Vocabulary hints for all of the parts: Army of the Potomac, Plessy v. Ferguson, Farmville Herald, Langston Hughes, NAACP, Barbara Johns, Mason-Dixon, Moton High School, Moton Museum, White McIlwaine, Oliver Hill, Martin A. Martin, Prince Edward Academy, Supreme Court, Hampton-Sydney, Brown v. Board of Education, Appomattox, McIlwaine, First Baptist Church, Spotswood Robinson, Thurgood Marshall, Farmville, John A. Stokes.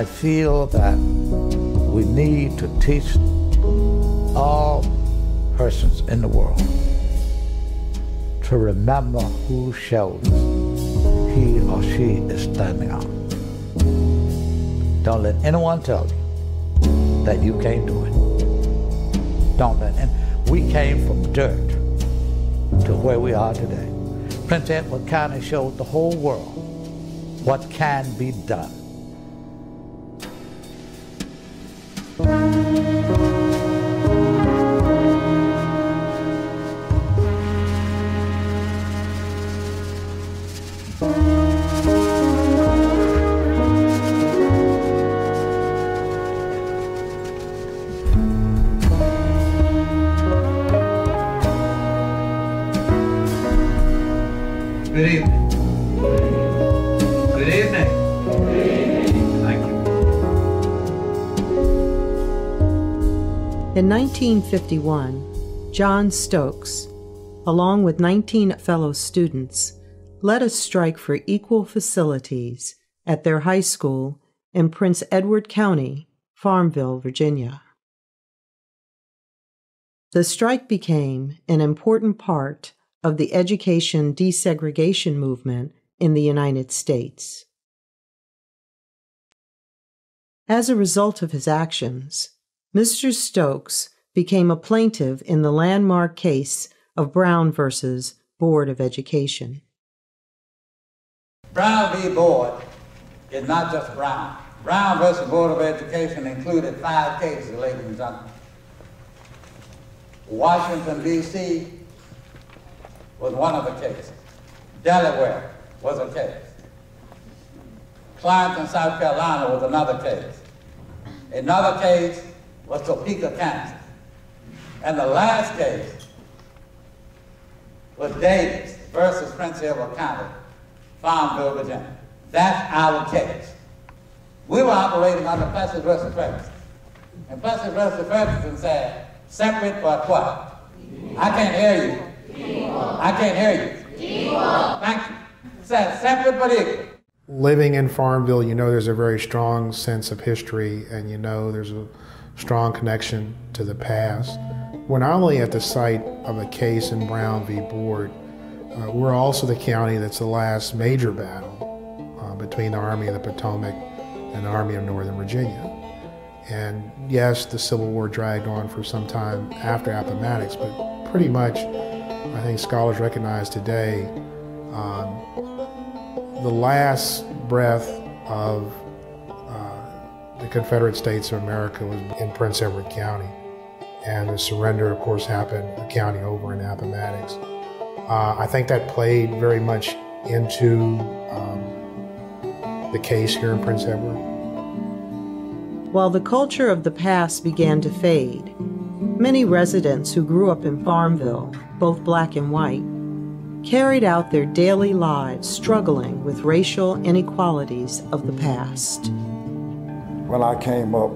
I feel that we need to teach all persons in the world to remember whose shoulders he or she is standing on. Don't let anyone tell you that you can't do it. Don't let anyone. We came from dirt to where we are today. Prince Edward County showed the whole world what can be done. In 1951, John Stokes, along with 19 fellow students, led a strike for equal facilities at their high school in Prince Edward County, Farmville, Virginia. The strike became an important part of the education desegregation movement in the United States. As a result of his actions, Mr. Stokes became a plaintiff in the landmark case of Brown v. Board of Education. Brown v. Board is not just Brown. Brown v. Board of Education included 5 cases, ladies and gentlemen. Washington, D.C. was one of the cases. Delaware was a case. Clinton, South Carolina was another case. Another case was Topeka, Kansas. And the last case was Davis versus Prince Edward County, Farmville, Virginia. That's our case. We were operating under Plessy versus Ferguson. And Plessy versus Ferguson said, separate but what? I can't hear you. Equal. I can't hear you. Equal. Thank you. Said separate but equal. Living in Farmville, you know there's a very strong sense of history, and you know there's a strong connection to the past. We're not only at the site of a case in Brown v. Board, we're also the county that's the last major battle between the Army of the Potomac and the Army of Northern Virginia. And yes, the Civil War dragged on for some time after Appomattox, but pretty much, I think scholars recognize today, the last breath of the Confederate States of America was in Prince Edward County. And the surrender, of course, happened the county over in Appomattox. I think that played very much into the case here in Prince Edward. While the culture of the past began to fade, many residents who grew up in Farmville, both black and white, carried out their daily lives struggling with racial inequalities of the past. When I came up,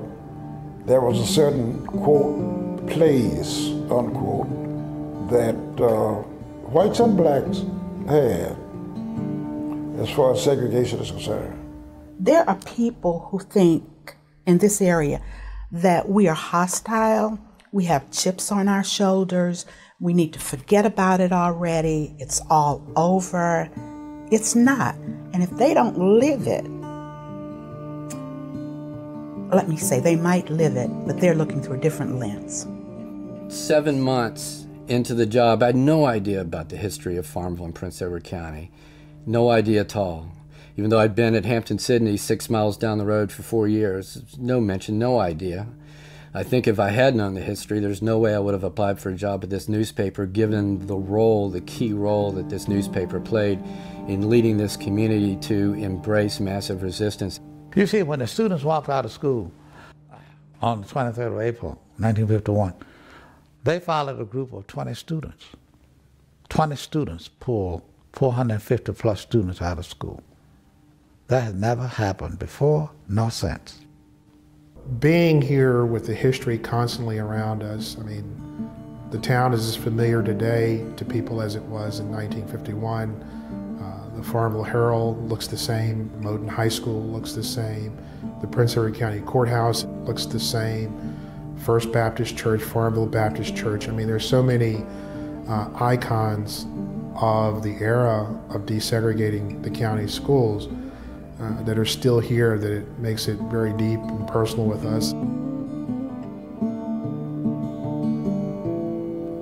there was a certain, quote, place, unquote, that whites and blacks had as far as segregation is concerned. There are people who think in this area that we are hostile, we have chips on our shoulders, we need to forget about it already, it's all over. It's not. And if they don't live it, let me say, they might live it, but they're looking through a different lens. 7 months into the job, I had no idea about the history of Farmville and Prince Edward County. No idea at all. Even though I'd been at Hampton-Sydney 6 miles down the road for 4 years, no mention, no idea. I think if I had known the history, there's no way I would have applied for a job at this newspaper, given the role, the key role that this newspaper played in leading this community to embrace massive resistance. You see, when the students walked out of school on the 23rd of April, 1951, they followed a group of 20 students. 20 students pulled 450 plus students out of school. That had never happened before, nor since. Being here with the history constantly around us, I mean, the town is as familiar today to people as it was in 1951. The Farmville Herald looks the same, Moton High School looks the same, The Prince Edward County Courthouse looks the same. First Baptist Church, Farmville Baptist Church. I mean, there's so many icons of the era of desegregating the county schools that are still here, that it makes it very deep and personal with us.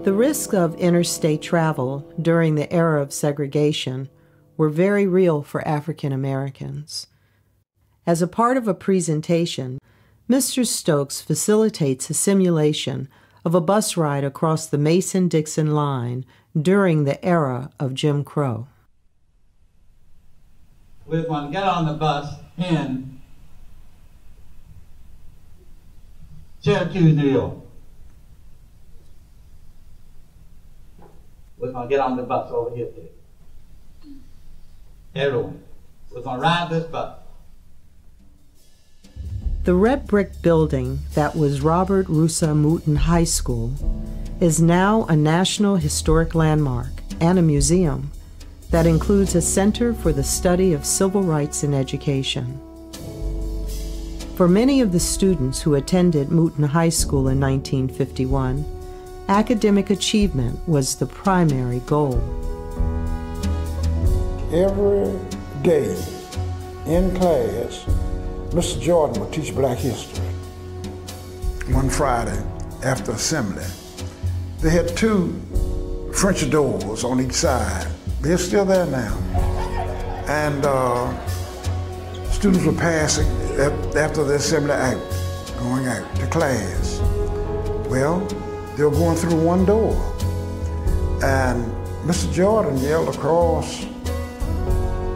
The risks of interstate travel during the era of segregation were very real for African Americans. As a part of a presentation, Mr. Stokes facilitates a simulation of a bus ride across the Mason-Dixon line during the era of Jim Crow. We're going to get on the bus in Syracuse, New York. We're going to get on the bus over here today. Everyone, we're going to ride this bus. The red brick building that was Robert Roosa Moton High School is now a National Historic Landmark and a museum that includes a Center for the Study of Civil Rights in Education. For many of the students who attended Moton High School in 1951, academic achievement was the primary goal. Every day in class, Mr. Jordan would teach Black history. One Friday, after assembly, they had two French doors on each side. They're still there now. And students were passing after the assembly act, going out to class. Well, they were going through one door. And Mr. Jordan yelled across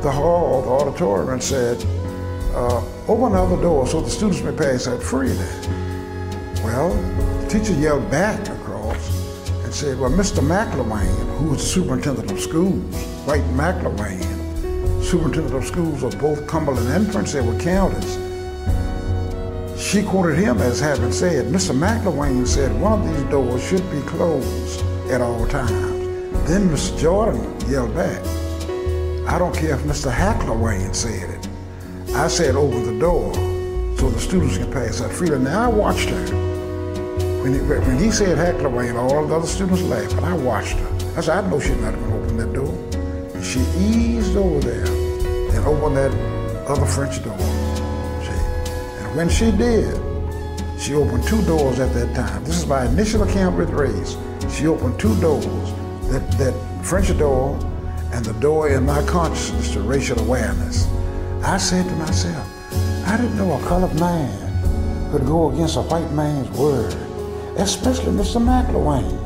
the hall, the auditorium, and said, open the other door so the students may pass out freely. Well, the teacher yelled back across and said, well, Mr. McIlwaine, who was the superintendent of schools, White McIlwaine, superintendent of schools of both Cumberland and Prince Edward counties, she quoted him as having said, Mr. McIlwaine said one of these doors should be closed at all times. Then Mr. Jordan yelled back, I don't care if Mr. Hacklewain said it. I said over the door so the students can pass out freely. Now I watched her. When he said Hacklewain, all the other students laughed, but I watched her. I said, I know she's not going to open that door. And she eased over there and opened that other French door. And when she did, she opened two doors at that time. This is my initial account with race. She opened two doors, that French door and the door in my consciousness to racial awareness. I said to myself, I didn't know a colored man could go against a white man's word, especially Mr. McIlwaine.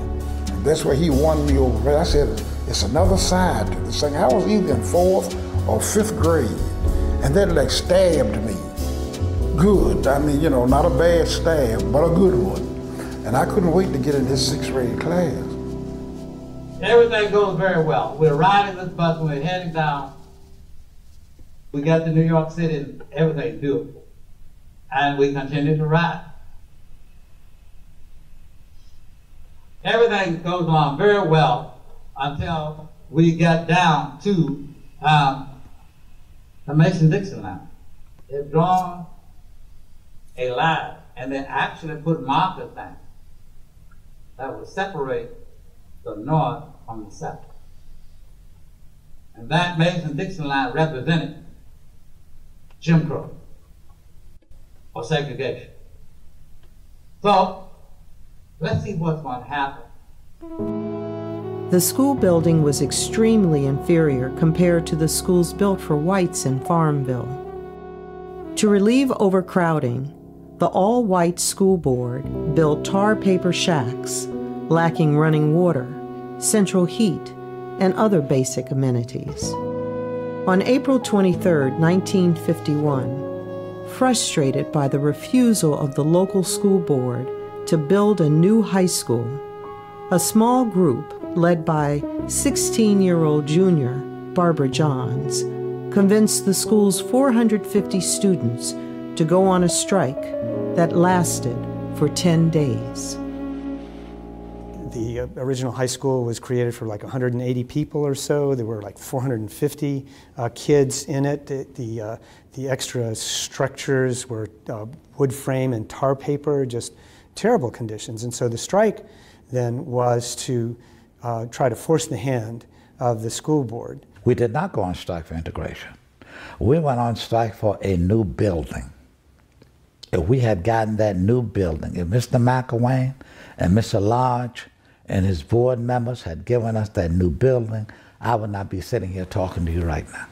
And that's where he won me over. I said, it's another side to this thing. I was either in 4th or 5th grade, and that like stabbed me. Good, I mean, you know, not a bad stab, but a good one. And I couldn't wait to get in his 6th grade class. Everything goes very well. We're riding this bus, and we're heading down. We got to New York City and everything's beautiful. And we continued to ride. Everything goes on very well until we got down to the Mason-Dixon line. They've drawn a line and they actually put markers down that would separate the north from the south. And that Mason-Dixon line represented Jim Crow, or segregation. So, let's see what's going to happen. The school building was extremely inferior compared to the schools built for whites in Farmville. To relieve overcrowding, the all-white school board built tar paper shacks, lacking running water, central heat, and other basic amenities. On April 23, 1951, frustrated by the refusal of the local school board to build a new high school, a small group led by 16-year-old junior Barbara Johns convinced the school's 450 students to go on a strike that lasted for 10 days. The original high school was created for like 180 people or so. There were like 450 kids in it. The extra structures were wood frame and tar paper, just terrible conditions. And so the strike then was to try to force the hand of the school board. We did not go on strike for integration. We went on strike for a new building. If we had gotten that new building, if Mr. McIlwaine and Mr. Lodge and his board members had given us that new building, I would not be sitting here talking to you right now.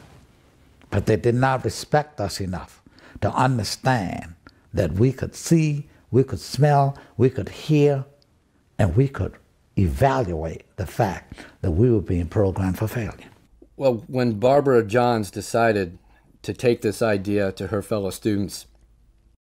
But they did not respect us enough to understand that we could see, we could smell, we could hear, and we could evaluate the fact that we were being programmed for failure. Well, when Barbara Johns decided to take this idea to her fellow students,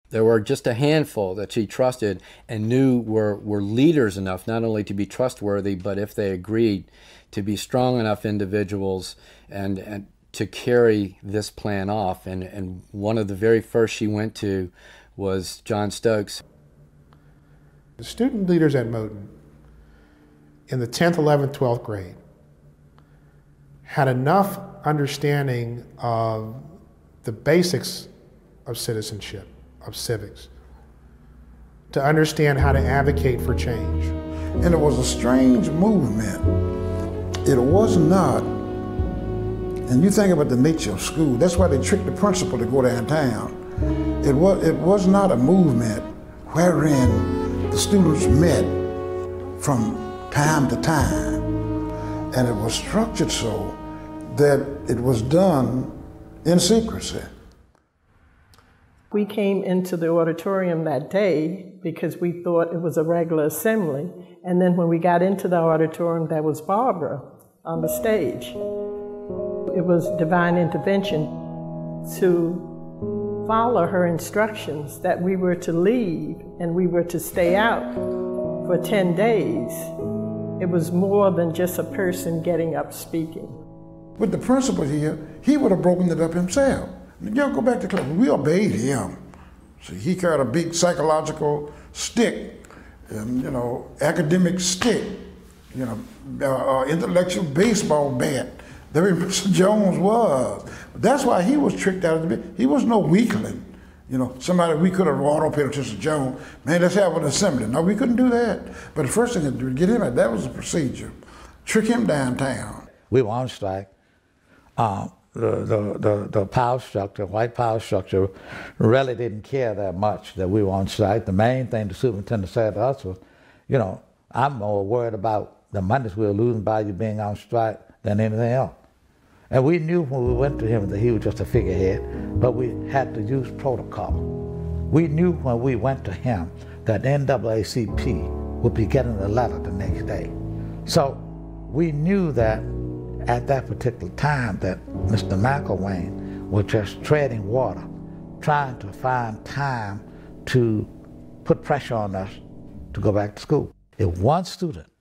there were just a handful that she trusted and knew were leaders enough not only to be trustworthy, but if they agreed, to be strong enough individuals and to carry this plan off. And one of the very first she went to was John Stokes. The student leaders at Moton in the 10th, 11th, 12th grade had enough understanding of the basics of citizenship, of civics, to understand how to advocate for change. And it was a strange movement. It was not, and you think about the nature of school, that's why they tricked the principal to go downtown. It was not a movement wherein the students met from time to time, and it was structured so that it was done in secrecy. We came into the auditorium that day because we thought it was a regular assembly. And then when we got into the auditorium, there was Barbara on the stage. It was divine intervention to follow her instructions that we were to leave and we were to stay out for 10 days. It was more than just a person getting up speaking. With the principal here, he would have broken it up himself. Y'all go back to class. We obeyed him. See, he carried a big psychological stick, and, you know, academic stick, you know, intellectual baseball bat. There Mr. Jones was. That's why he was tricked out of the bit. He was no weakling. You know, somebody we could have auto-pitted to Mr. Jones. Man, let's have an assembly. No, we couldn't do that. But the first thing to do, get him out. That was the procedure. Trick him downtown. We were on strike. The power structure, white power structure, really didn't care that much that we were on strike. The main thing the superintendent said to us was, you know, I'm more worried about the monies we were losing by you being on strike than anything else. And we knew when we went to him that he was just a figurehead, but we had to use protocol. We knew when we went to him that the NAACP would be getting a letter the next day. So we knew that at that particular time that Mr. McIlwaine was just treading water, trying to find time to put pressure on us to go back to school. If one student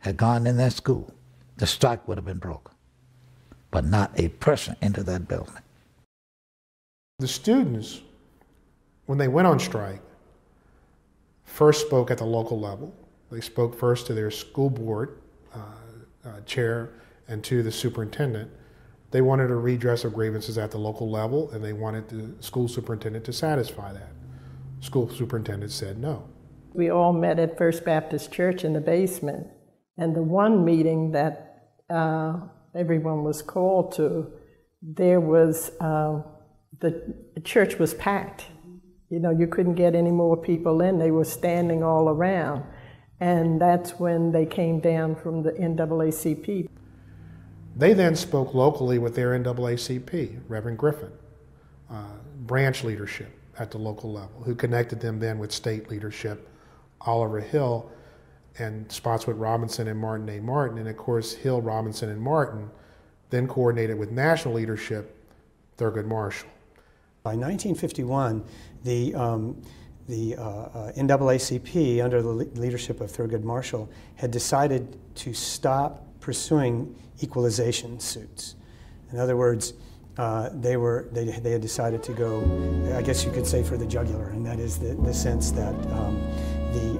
had gone in that school, the strike would have been broken, but not a person entered that building. The students, when they went on strike, first spoke at the local level. They spoke first to their school board chair, and to the superintendent. They wanted a redress of grievances at the local level, and they wanted the school superintendent to satisfy that. School superintendent said no. We all met at First Baptist Church in the basement, and the one meeting that everyone was called to, there was, the church was packed. You know, you couldn't get any more people in. They were standing all around, and that's when they came down from the NAACP. They then spoke locally with their NAACP, Reverend Griffin, branch leadership at the local level, who connected them then with state leadership, Oliver Hill and Spotswood Robinson and Martin A. Martin. And of course, Hill, Robinson, and Martin then coordinated with national leadership, Thurgood Marshall. By 1951, the NAACP, under the leadership of Thurgood Marshall, had decided to stop pursuing equalization suits. In other words, they had decided to go, I guess you could say, for the jugular, and that is the sense that the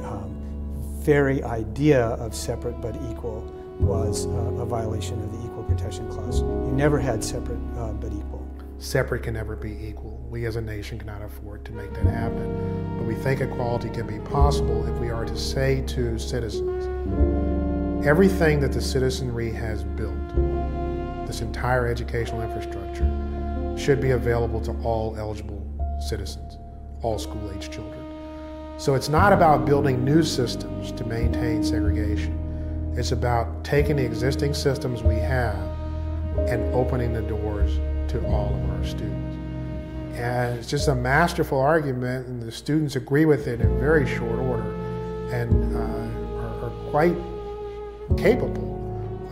very idea of separate but equal was a violation of the Equal Protection Clause. You never had separate but equal. Separate can never be equal. We as a nation cannot afford to make that happen. But we think equality can be possible if we are to say to citizens, everything that the citizenry has built, this entire educational infrastructure, should be available to all eligible citizens, all school-age children. So it's not about building new systems to maintain segregation. It's about taking the existing systems we have and opening the doors to all of our students. And it's just a masterful argument, and the students agree with it in very short order and are quite capable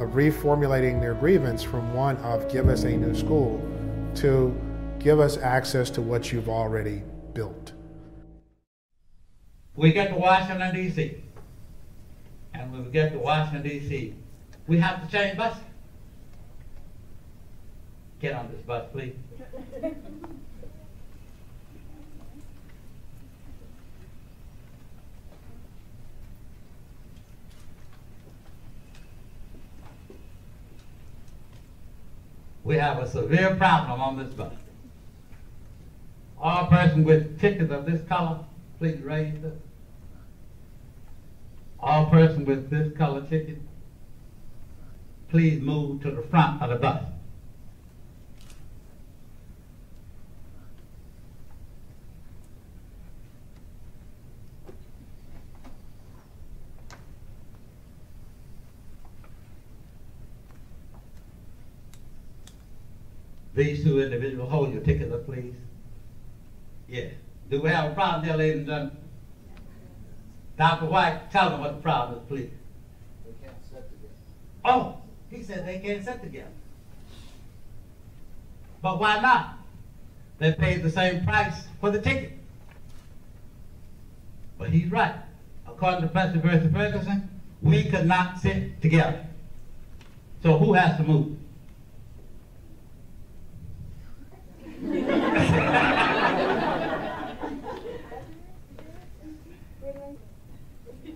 of reformulating their grievance from one of give us a new school to give us access to what you've already built. We get to Washington, D.C., and when we get to Washington, D.C., we have to change buses. Get on this bus, please. We have a severe problem on this bus. All persons with tickets of this color, please raise it. All persons with this color ticket, please move to the front of the bus. These two individuals, hold your tickets up, please. Yeah. Do we have a problem there, ladies and gentlemen? Dr. White, tell them what the problem is, please. They can't sit together. Oh, he said they can't sit together. But why not? They paid the same price for the ticket. But he's right. According to Plessy v. Ferguson, we could not sit together. So who has to move?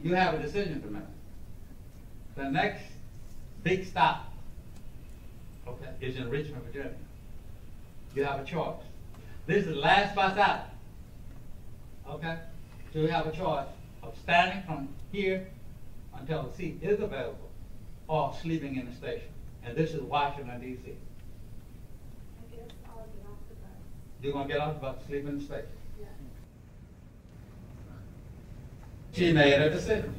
You have a decision to make. The next big stop, okay, is in Richmond, Virginia. You have a choice. This is the last bus out. Okay? So you have a choice of standing from here until the seat is available or sleeping in the station. And this is Washington, D.C. You're going to get off about sleeping in the station. Yeah. She made a decision.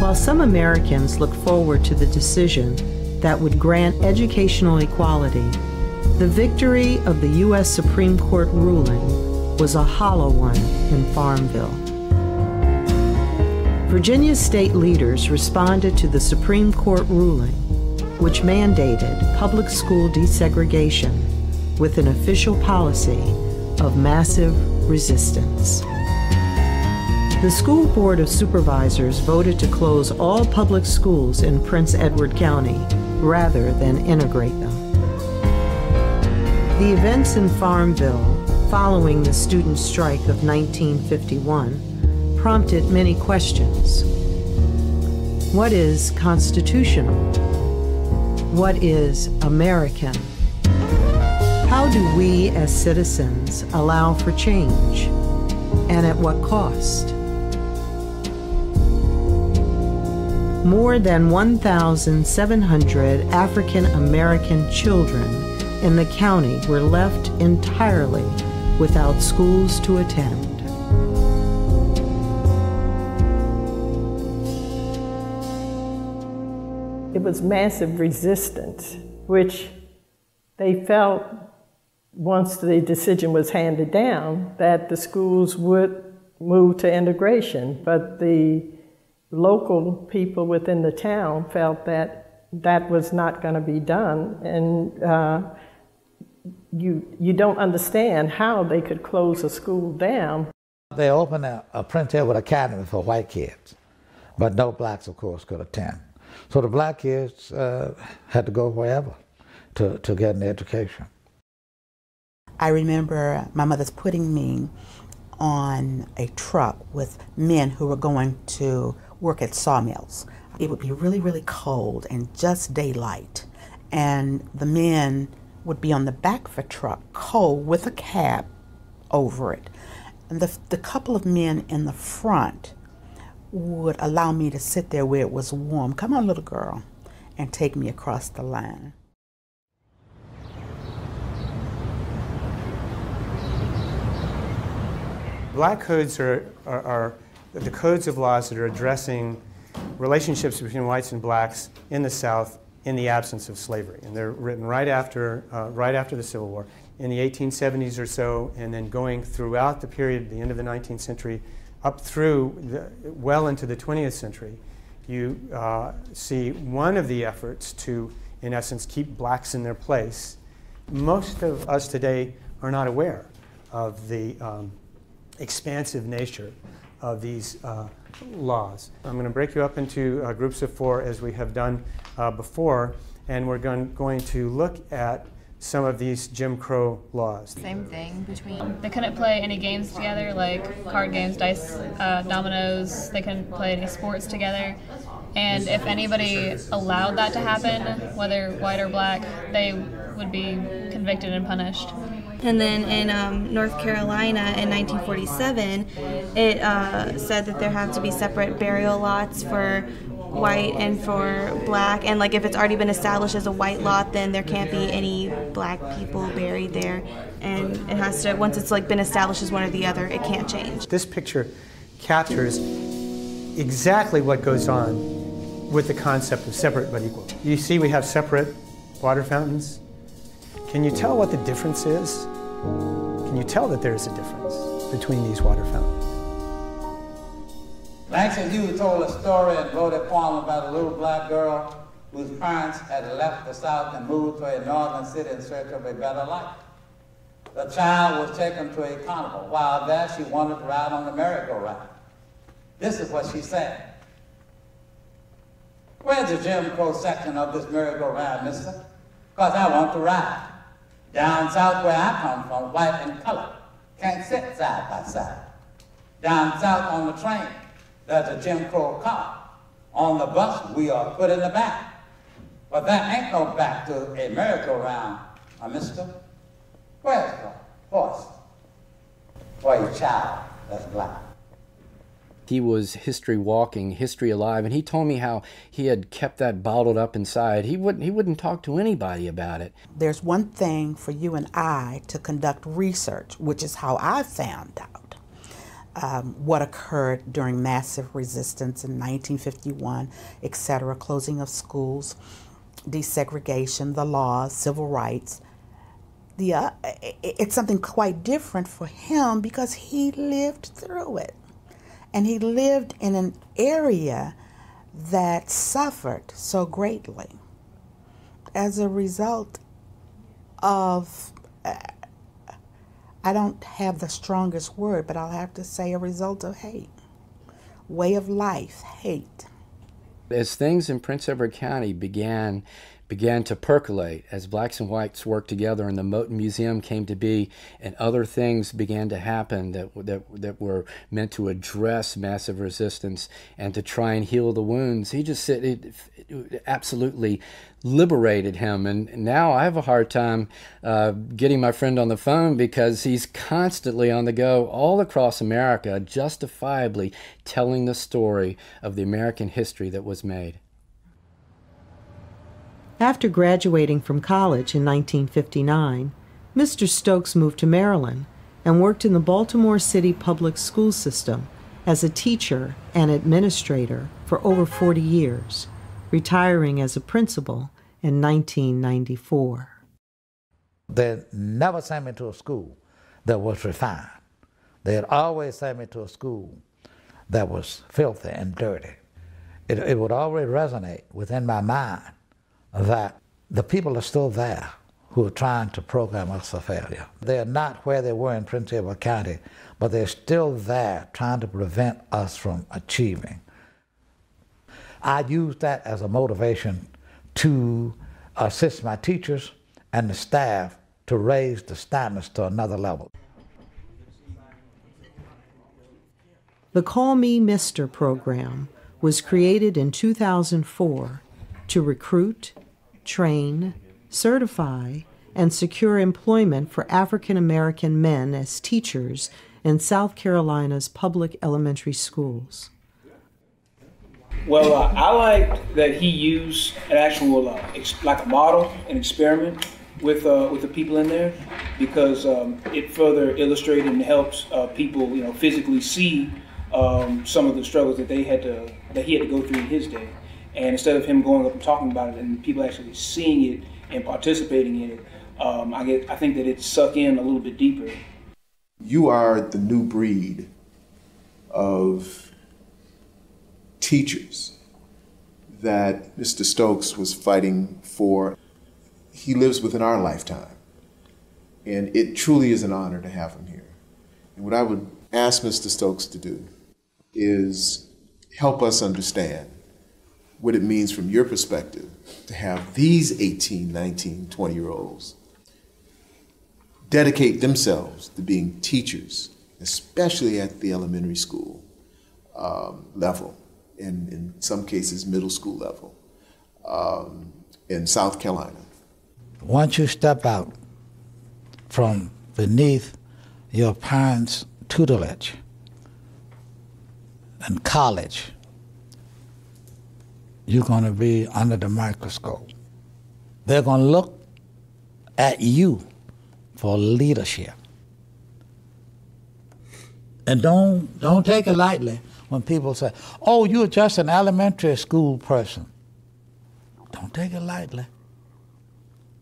While some Americans look forward to the decision that would grant educational equality, the victory of the U.S. Supreme Court ruling was a hollow one in Farmville. Virginia's state leaders responded to the Supreme Court ruling, which mandated public school desegregation with an official policy of massive resistance. The School Board of Supervisors voted to close all public schools in Prince Edward County rather than integrate them. The events in Farmville following the student strike of 1951 prompted many questions. What is constitutional? What is American? How do we as citizens allow for change? And at what cost? More than 1,700 African American children in the county were left entirely without schools to attend. It was massive resistance, which they felt once the decision was handed down that the schools would move to integration, but the local people within the town felt that that was not going to be done, and you don't understand how they could close a school down. They opened a Prince Edward Academy for white kids, but no blacks, of course, could attend. So the black kids had to go wherever to get an education. I remember my mother's putting me on a truck with men who were going to work at sawmills. It would be really, really cold and just daylight. And the men would be on the back of a truck, cold, with a cap over it. And the couple of men in the front would allow me to sit there where it was warm. Come on, little girl, and take me across the line. Black codes are the codes of laws that are addressing relationships between whites and blacks in the South in the absence of slavery. And they're written right after the Civil War, in the 1870s or so, and then going throughout the period, the end of the 19th century, up through well into the 20th century. You see one of the efforts to, in essence, keep blacks in their place. Most of us today are not aware of the expansive nature of these laws. I'm going to break you up into groups of four, as we have done before, and we're going to look at some of these Jim Crow laws. Same thing between, they couldn't play any games together, like card games, dice, dominoes. They couldn't play any sports together. And if anybody allowed that to happen, whether white or black, they would be convicted and punished. And then in North Carolina in 1947, it said that there have to be separate burial lots for white and for black, and like if it's already been established as a white lot, then there can't be any black people buried there, and it has to, once it's like been established as one or the other, it can't change. This picture captures exactly what goes on with the concept of separate but equal. You see we have separate water fountains. Can you tell what the difference is? Can you tell that there is a difference between these water fountains? Langston Hughes told a story and wrote a poem about a little black girl whose parents had left the South and moved to a northern city in search of a better life. The child was taken to a carnival. While there, she wanted to ride on the merry-go-round. This is what she said. Where's the Jim Crow section of this merry-go-round, mister? Because I want to ride. Down south where I come from, white and color can't sit side by side. Down south on the train, there's a Jim Crow car. On the bus, we are put in the back. But there ain't no back to a merry-go-round, mister. Where's the horse for a child that's black? He was history walking, history alive, and he told me how he had kept that bottled up inside. He wouldn't talk to anybody about it. There's one thing for you and I to conduct research, which is how I found out what occurred during massive resistance in 1951, etc., closing of schools, desegregation, the laws, civil rights. It's something quite different for him because he lived through it. And he lived in an area that suffered so greatly as a result of I don't have the strongest word, but I'll have to say a result of hate. Way of life, hate. As things in Prince Edward County began to percolate, as blacks and whites worked together and the Moton Museum came to be, and other things began to happen that were meant to address massive resistance and to try and heal the wounds, he just said it absolutely liberated him. And now I have a hard time getting my friend on the phone because he's constantly on the go all across America, justifiably telling the story of the American history that was made. After graduating from college in 1959, Mr. Stokes moved to Maryland and worked in the Baltimore City public school system as a teacher and administrator for over 40 years, retiring as a principal in 1994. They never sent me to a school that was refined. They had always sent me to a school that was filthy and dirty. It would always resonate within my mind that the people are still there who are trying to program us for failure. They are not where they were in Prince Edward County, but they're still there trying to prevent us from achieving. I used that as a motivation to assist my teachers and the staff to raise the standards to another level. The Call Me Mister program was created in 2004 to recruit, train, certify, and secure employment for African American men as teachers in South Carolina's public elementary schools. Well, I like that he used an actual, like a model, an experiment with the people in there, because it further illustrated and helps people, you know, physically see some of the struggles that they had to, that he had to go through in his day. And instead of him going up and talking about it and people actually seeing it and participating in it, I think that it sucked in a little bit deeper. You are the new breed of teachers that Mr. Stokes was fighting for. He lives within our lifetime, and it truly is an honor to have him here. And what I would ask Mr. Stokes to do is help us understand what it means from your perspective to have these 18, 19, 20-year-olds dedicate themselves to being teachers, especially at the elementary school level, and in some cases middle school level, in South Carolina. Once you step out from beneath your parents' tutelage and college, you're going to be under the microscope. They're going to look at you for leadership. And don't take it lightly when people say, oh, you're just an elementary school person. Don't take it lightly.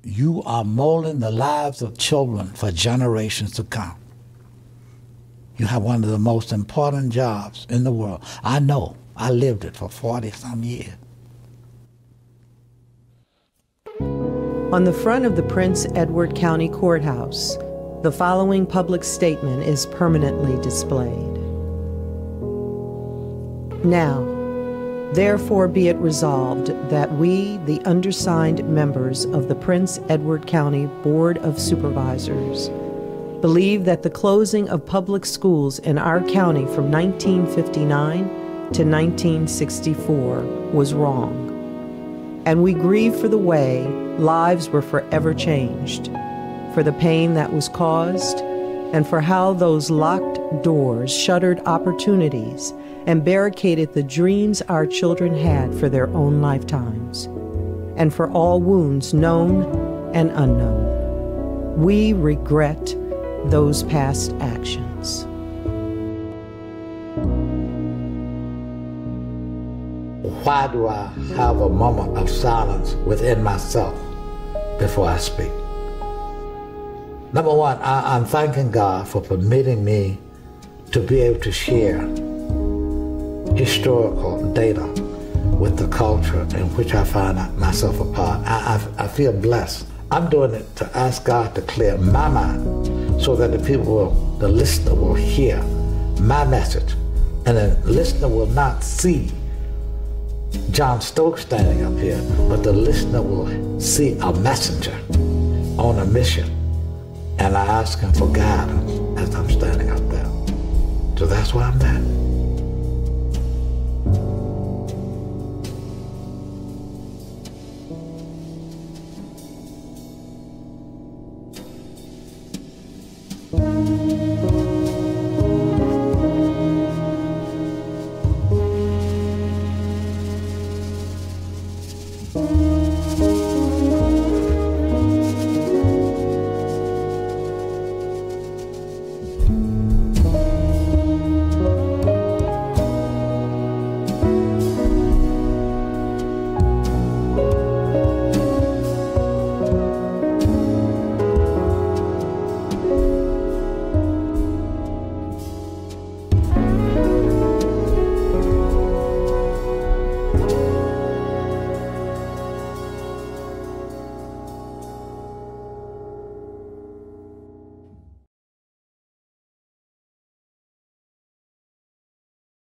You are molding the lives of children for generations to come. You have one of the most important jobs in the world. I know. I lived it for 40-some years. On the front of the Prince Edward County Courthouse, the following public statement is permanently displayed. Now, therefore be it resolved that we, the undersigned members of the Prince Edward County Board of Supervisors, believe that the closing of public schools in our county from 1959 to 1964 was wrong. And we grieve for the way lives were forever changed, for the pain that was caused, and for how those locked doors shuttered opportunities and barricaded the dreams our children had for their own lifetimes, and for all wounds known and unknown. We regret those past actions. Why do I have a moment of silence within myself before I speak? Number one, I'm thanking God for permitting me to be able to share historical data with the culture in which I find myself a part. I feel blessed. I'm doing it to ask God to clear my mind so that the people will, the listener will hear my message, and the listener will not see John Stokes standing up here, but the listener will see a messenger on a mission, and I ask him for guidance as I'm standing up there. So that's why I'm there.